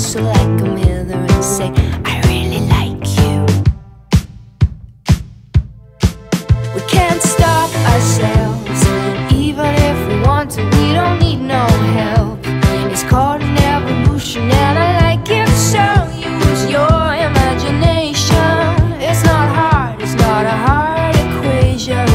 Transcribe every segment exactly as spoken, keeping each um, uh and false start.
just like a mirror and say, I really like you. We can't stop ourselves, even if we want to, we don't need no help. It's called an evolution, and I like it so. Use your imagination. It's not hard, it's not a hard equation.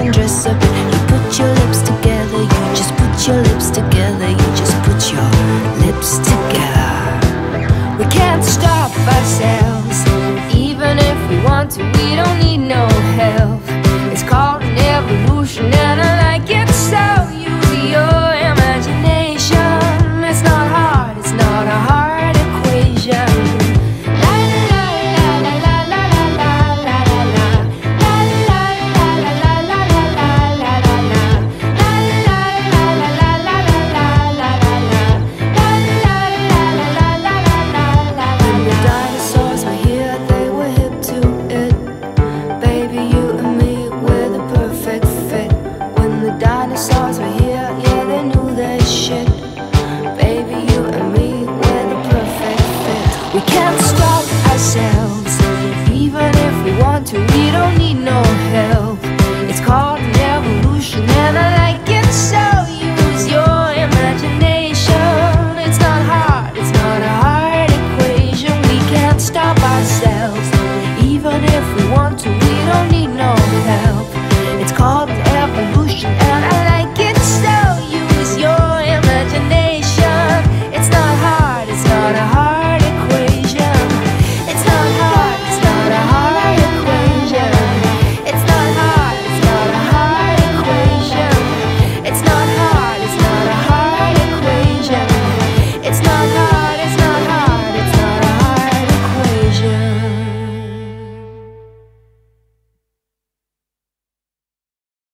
Undress up, you put your lips together, you just put your lips together. You